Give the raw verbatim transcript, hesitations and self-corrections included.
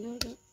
no, no.